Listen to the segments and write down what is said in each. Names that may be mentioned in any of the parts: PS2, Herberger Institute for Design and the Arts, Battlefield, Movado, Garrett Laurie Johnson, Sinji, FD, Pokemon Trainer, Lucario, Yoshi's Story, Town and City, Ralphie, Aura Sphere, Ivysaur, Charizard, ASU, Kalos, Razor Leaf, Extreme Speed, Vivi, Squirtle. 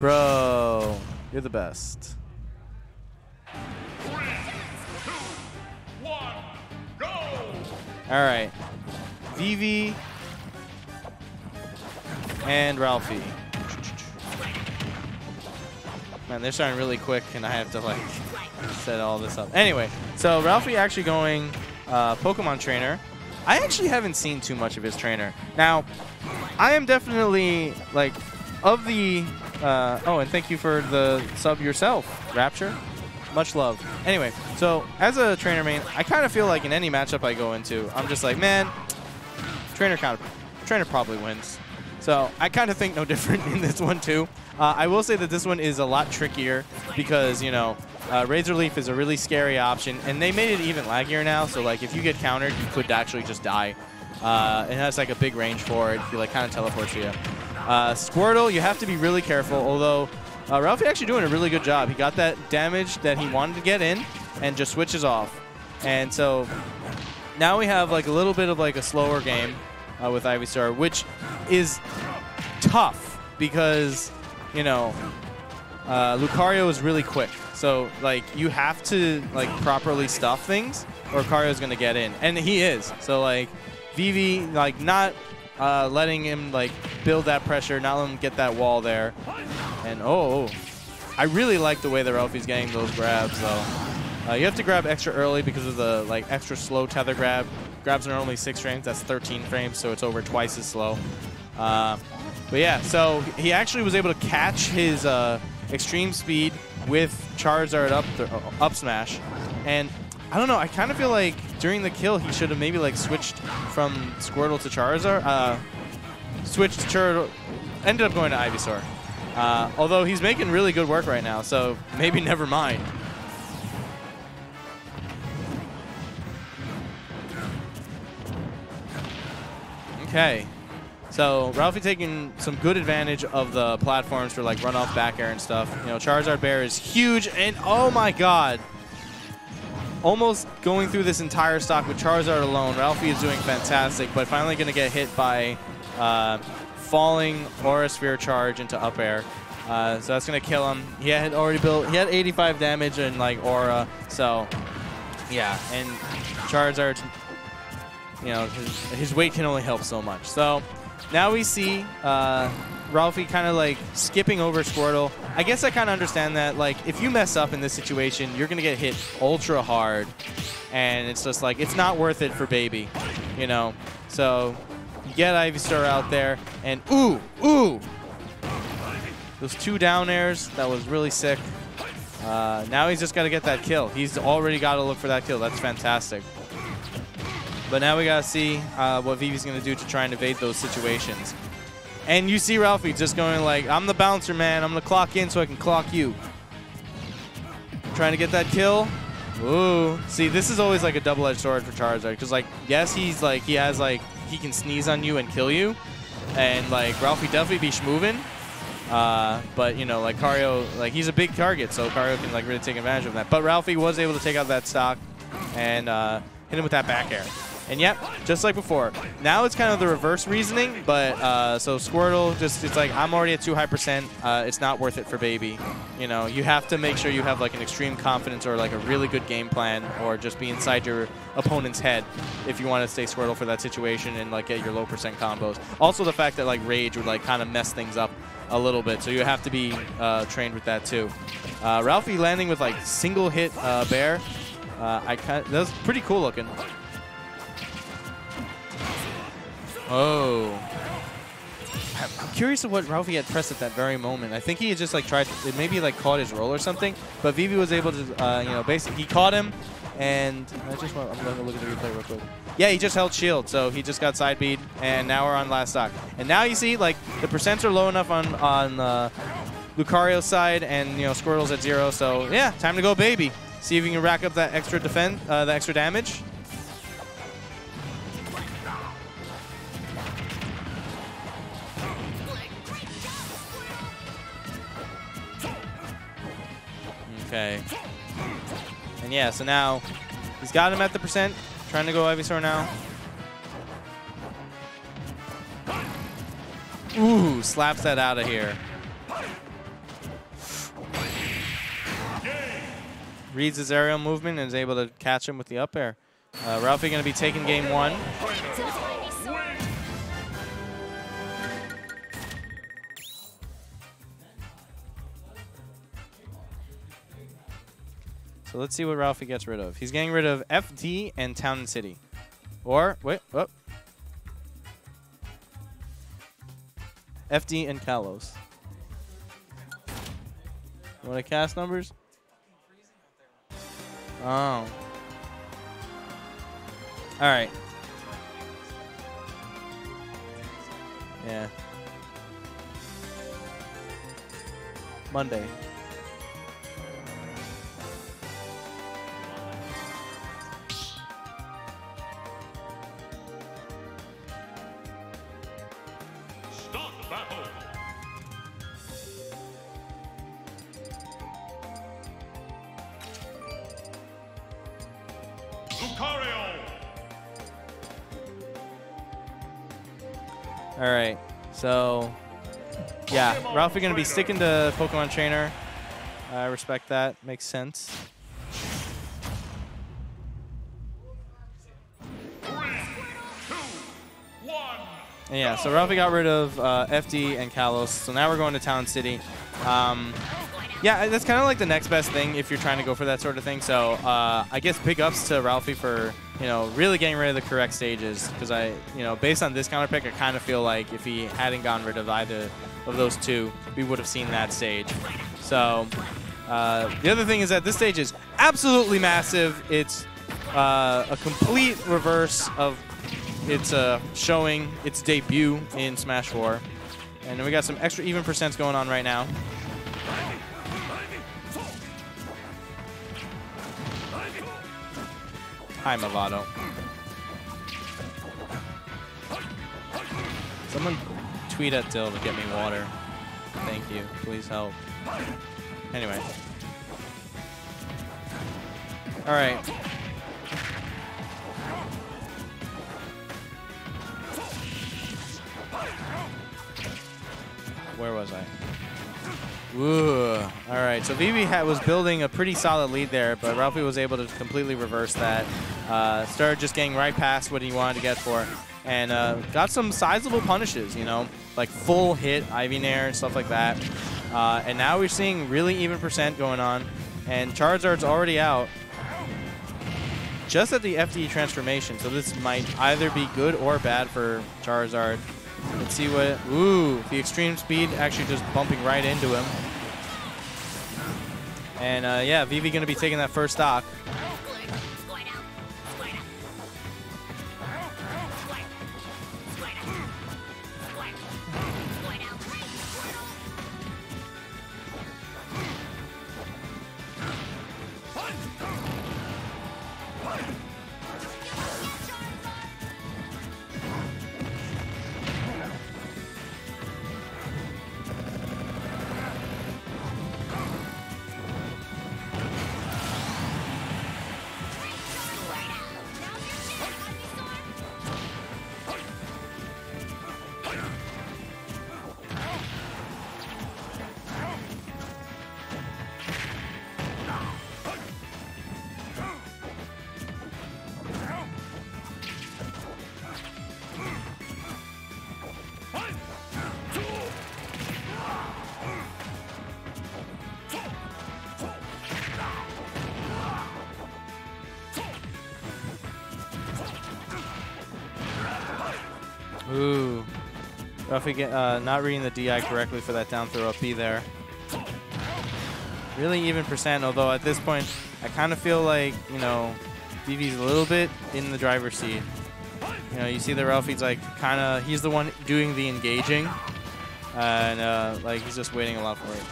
Bro, you're the best. 3, 2, 1, go! Alright. Vivi and Ralphie. Man, they're starting really quick, and I have to, like, set all this up. Anyway, so Ralphie actually going Pokemon Trainer. I actually haven't seen too much of his trainer. Now, I am definitely, like, of the... oh, and thank you for the sub yourself, Rapture. Much love. Anyway, so as a trainer main, I kind of feel like in any matchup I go into, I'm just like, man, trainer probably wins. So I kind of think no different in this one, too. I will say that this one is a lot trickier because, you know, Razor Leaf is a really scary option, and they made it even laggier now. So, like, if you get countered, you could actually just die. It has, like, a big range for it. You, like, kind of teleport to you. Squirtle, you have to be really careful, although Ralphie actually doing a really good job. He got that damage that he wanted to get in and just switches off. And so now we have, like, a little bit of, like, a slower game with Ivysaur, which is tough because... You know, Lucario is really quick, so like you have to like properly stuff things, or Lucario's gonna get in, and he is. So like, Vivi like not letting him like build that pressure, not letting him get that wall there, and oh, I really like the way that Ralphie's getting those grabs though. You have to grab extra early because of the like extra slow tether grab. Grabs are only 6 frames, that's 13 frames, so it's over twice as slow. But yeah, so he actually was able to catch his extreme speed with Charizard up smash. And I don't know, I kind of feel like during the kill he should have maybe like switched from Squirtle to Charizard. Switched to Charizard, ended up going to Ivysaur. Although he's making really good work right now, so maybe never mind. Okay. So Ralphie taking some good advantage of the platforms for like runoff back air and stuff. You know, Charizard Bear is huge, and oh my god. Almost going through this entire stock with Charizard alone. Ralphie is doing fantastic, but finally going to get hit by falling Aura Sphere charge into up air. So that's going to kill him. He had already built, he had 85 damage and like Aura. So yeah, and Charizard, you know, his weight can only help so much. So. Now we see Ralphie kind of like skipping over Squirtle. I guess I kind of understand that. Like, if you mess up in this situation, you're going to get hit ultra hard. And it's just like, it's not worth it for baby, you know. So you get Ivysaur out there. And ooh. Those 2 down airs, that was really sick. Now he's just got to get that kill. He's already got to look for that kill. That's fantastic. But now we gotta see what Vivi's gonna do to try and evade those situations. And you see Ralphie just going like, I'm the bouncer, man. I'm gonna clock in so I can clock you. Trying to get that kill. Ooh. See, this is always like a double-edged sword for Charizard. Because like, yes, he's like, he has like, he can sneeze on you and kill you. And like, Ralphie definitely be schmovin'. But you know, like Lucario, like he's a big target. So Lucario can like really take advantage of that. But Ralphie was able to take out that stock and hit him with that back air. And yep, just like before. Now it's kind of the reverse reasoning, but so Squirtle just, it's like, I'm already at 2 high %. It's not worth it for baby. You know, you have to make sure you have like an extreme confidence or like a really good game plan or just be inside your opponent's head if you want to stay Squirtle for that situation and like get your low % combos. Also the fact that like Rage would like kind of mess things up a little bit. So you have to be trained with that too. Ralphie landing with like single hit bear. That was pretty cool looking. Oh. I'm curious of what Ralphie had pressed at that very moment. I think he had just like tried, maybe like caught his roll or something. But Vivi was able to, you know, basically he caught him, and I'm going to look at the replay real quick. Yeah, he just held shield, so he just got side beat, and now we're on last stock. And now you see like the percents are low enough on Lucario's side, and you know Squirtle's at 0. So yeah, time to go, baby. See if you can rack up that extra defense, the extra damage. Okay. And yeah, so now he's got him at the %. Trying to go Ivysaur now. Ooh, slaps that out of here. reads his aerial movement and is able to catch him with the up air. Ralphie going to be taking game one. So let's see what Ralphie gets rid of. He's getting rid of FD and Town and City. Or, wait, oh. FD and Kalos. You want to cast numbers? Oh. All right. Yeah. Monday. Alright, so yeah, Ralphie going to be sticking to Pokemon Trainer. I respect that. Makes sense. And yeah, so Ralphie got rid of FD and Kalos, so now we're going to Town City. Yeah, that's kind of like the next best thing if you're trying to go for that sort of thing. So I guess big ups to Ralphie for, you know, really getting rid of the correct stages, because I, you know, based on this counter pick, I kind of feel like if he hadn't gotten rid of either of those two, we would have seen that stage. So the other thing is that this stage is absolutely massive. It's a complete reverse of its showing its debut in Smash 4, and then we got some extra even percents going on right now. Hi, Movado. Someone tweet at Dill to get me water. Thank you. Please help. Anyway. All right. Where was I? Ooh. All right. So Vivi was building a pretty solid lead there, but Ralphie was able to completely reverse that. Started just getting right past what he wanted to get for, and got some sizable punishes, you know, like full hit, Ivy Nair, and stuff like that. And now we're seeing really even percent going on, and Charizard's already out just at the FD transformation. So this might either be good or bad for Charizard. Let's see what, ooh, the extreme speed actually just bumping right into him. And yeah, Vivi going to be taking that first stock. Ooh, Ralphie not reading the DI correctly for that down throw up B there. Really even percent, although at this point, I kind of feel like, you know, Vivi's a little bit in the driver's seat. You know, you see that Ralphie's like kind of, he's the one doing the engaging, and like he's just waiting a lot for it.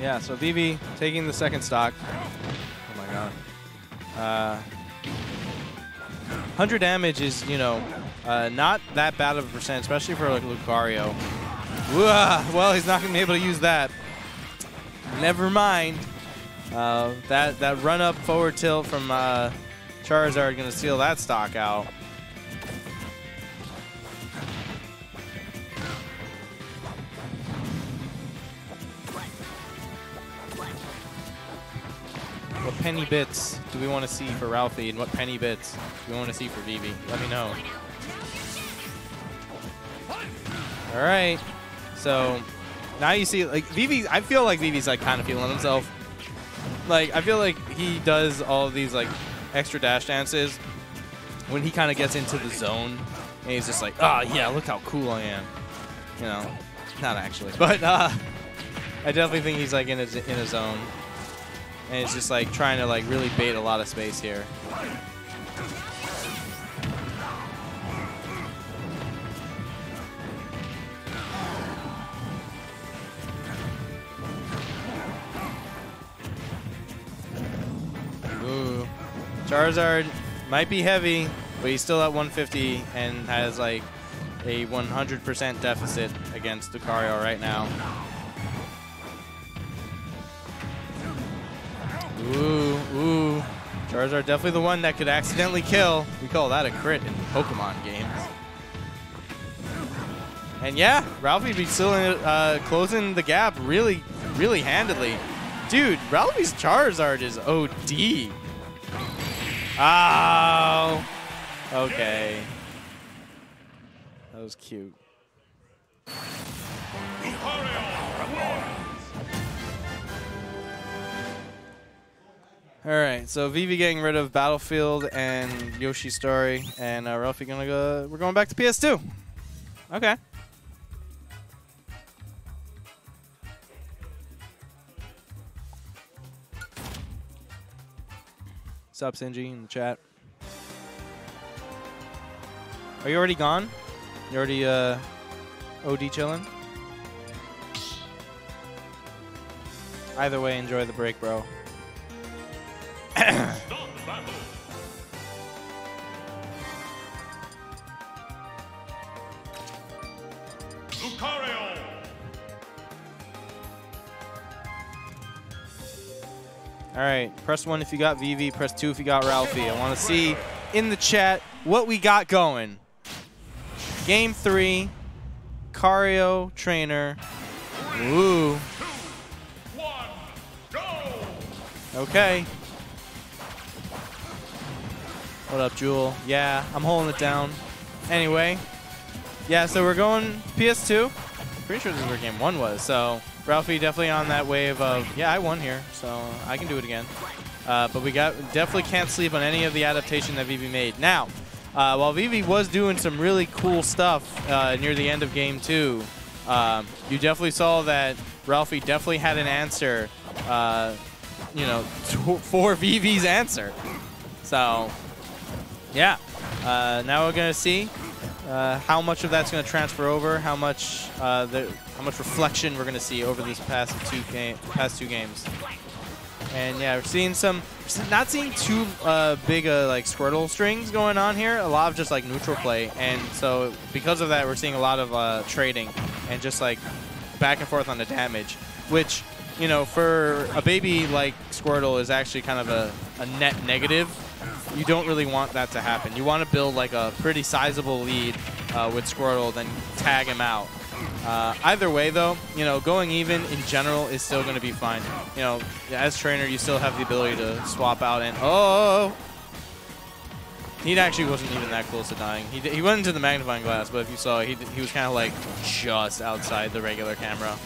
Yeah, so Vivi taking the second stock. Oh my god. 100 damage is, you know, not that bad of a percent, especially for like Lucario. Well, he's not going to be able to use that. Never mind. That run up forward tilt from Charizard gonna steal that stock out. What penny bits do we want to see for Ralphie, and what penny bits do we want to see for Vivi? Let me know. All right, so now you see, like, Vivi. I feel like Vivi's like kind of feeling himself. Like, I feel like he does all of these like extra dash dances when he kind of gets into the zone, and he's just like, oh yeah, look how cool I am. You know, not actually, but I definitely think he's like in a zone. And it's just like trying to like really bait a lot of space here. Ooh. Charizard might be heavy, but he's still at 150 and has like a 100% deficit against Lucario right now. Ooh. Charizard definitely the one that could accidentally kill. We call that a crit in Pokemon games. And yeah, Ralphie be still closing the gap really, really handedly. Dude, Ralphie's Charizard is OD. Oh. Okay. That was cute. All right, so Vivi getting rid of Battlefield and Yoshi's Story, and Ralphie gonna go. We're going back to PS2. Okay. Sup, Sinji in the chat. Are you already gone? You already OD chilling? Either way, enjoy the break, bro. Lucario. All right, press 1 if you got Vivi, press 2 if you got Ralphie. I want to see in the chat what we got going. Game 3, Lucario Trainer. Ooh. 3, 2, 1, go. Okay. What up, Jewel? Yeah, I'm holding it down. Anyway, yeah, so we're going PS2. Pretty sure this is where game 1 was. So Ralphie definitely on that wave of, yeah, I won here, so I can do it again. But we definitely can't sleep on any of the adaptation that Vivi made. Now, while Vivi was doing some really cool stuff near the end of game 2, you definitely saw that Ralphie definitely had an answer, you know, for Vivi's answer. So. Yeah, now we're gonna see how much of that's gonna transfer over, how much reflection we're gonna see over these past two games. And yeah, we're seeing some, not seeing too big like Squirtle strings going on here. A lot of just like neutral play, and so because of that, we're seeing a lot of trading and just like back and forth on the damage, which, you know, for a baby like Squirtle is actually kind of a net negative. You don't really want that to happen. You want to build like a pretty sizable lead with Squirtle, then tag him out. Either way, though, you know, going even in general is still going to be fine. You know, as trainer, you still have the ability to swap out and oh, he actually wasn't even that close to dying. He went into the magnifying glass, but if you saw, he was kind of like just outside the regular camera.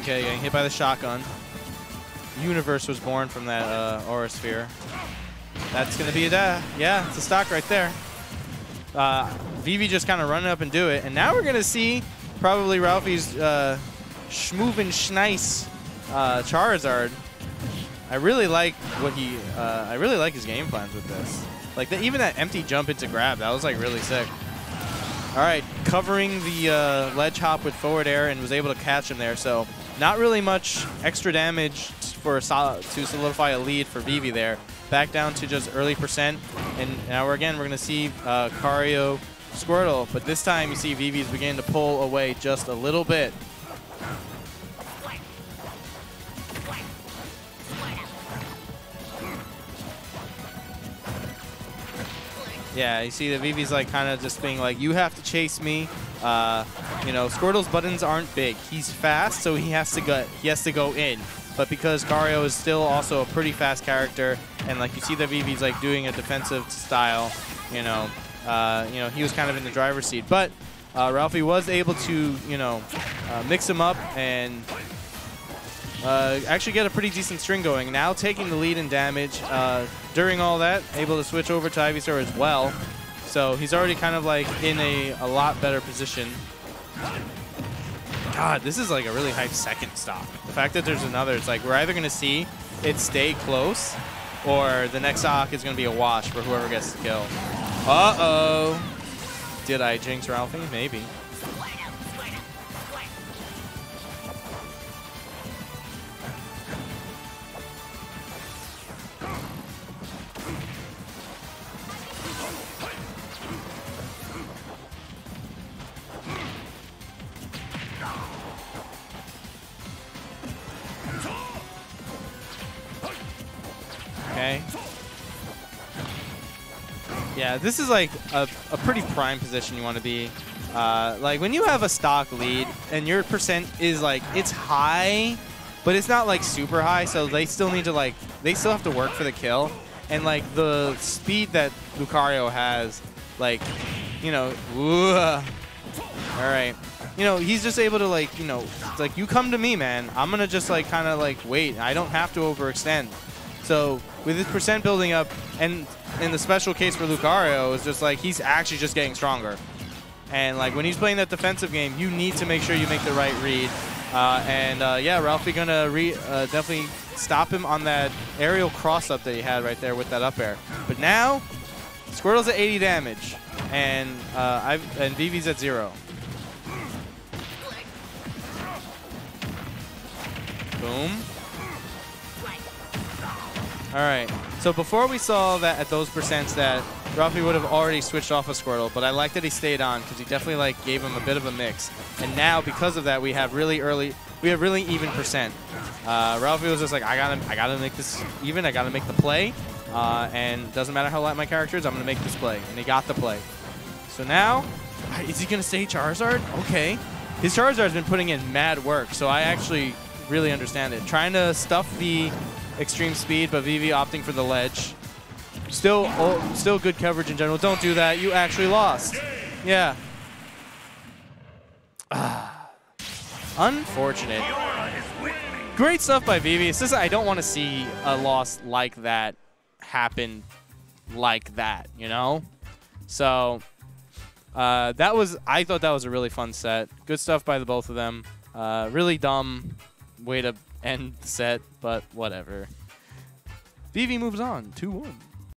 Okay, getting hit by the shotgun. Universe was born from that Aura Sphere. That's going to be a die. Yeah, it's a stock right there. Vivi just kind of running up and do it. And now we're going to see probably Ralphie's Schmoovin' Schnice Charizard. I really like what he... I really like his game plans with this. Like, even that empty jump into grab, that was like really sick. All right, covering the ledge hop with forward air and was able to catch him there. So not really much extra damage to solidify a lead for Vivi there. Back down to just early percent. And now, again, we're going to see Lucario Squirtle, but this time you see Vivi's beginning to pull away just a little bit. Yeah, you see the Vivi's like kind of just being like, you have to chase me. You know, Squirtle's buttons aren't big. He's fast, so he has to go in. But because Lucario is still also a pretty fast character, and like you see the Vivi's like doing a defensive style, you know, he was kind of in the driver's seat. But Ralphie was able to, mix him up and actually get a pretty decent string going. Now taking the lead in damage during all that, able to switch over to Ivysaur as well. So he's already kind of like in a lot better position. God, this is like a really hype second stock. The fact that there's another, it's like we're either going to see it stay close or the next stock is going to be a wash for whoever gets the kill. Uh-oh. Did I jinx Ralphie? Maybe. Yeah, this is like a pretty prime position you want to be. Like when you have a stock lead and your percent is like, it's high, but it's not like super high. So they still need to like, they still have to work for the kill. And like the speed that Lucario has, like, you know, ooh, all right. You know, he's just able to like, you know, it's like you come to me, man. I'm going to just like kind of like wait. I don't have to overextend. So with his percent building up, and in the special case for Lucario, is just like he's actually just getting stronger. And like when he's playing that defensive game, you need to make sure you make the right read. Yeah, Ralphie gonna definitely stop him on that aerial cross up that he had right there with that up air. But now, Squirtle's at 80 damage, and Vivi's at 0. Boom. All right, so before we saw that at those percents that Ralphie would have already switched off of Squirtle, but I like that he stayed on because he definitely like gave him a bit of a mix. And now because of that, we have really even percent. Ralphie was just like, I gotta make this even. I gotta make the play, and doesn't matter how light my character is, I'm gonna make this play. And he got the play. So now, is he gonna stay Charizard? Okay, his Charizard's been putting in mad work, so I actually really understand it. Trying to stuff the Extreme Speed, but Vivi opting for the ledge. Still good coverage in general. Don't do that. You actually lost. Yeah. Unfortunate. Great stuff by Vivi. It's just I don't want to see a loss like that happen like that, you know? So I thought that was a really fun set. Good stuff by the both of them. Really dumb way to end the set, but whatever. Vivi moves on 2-1.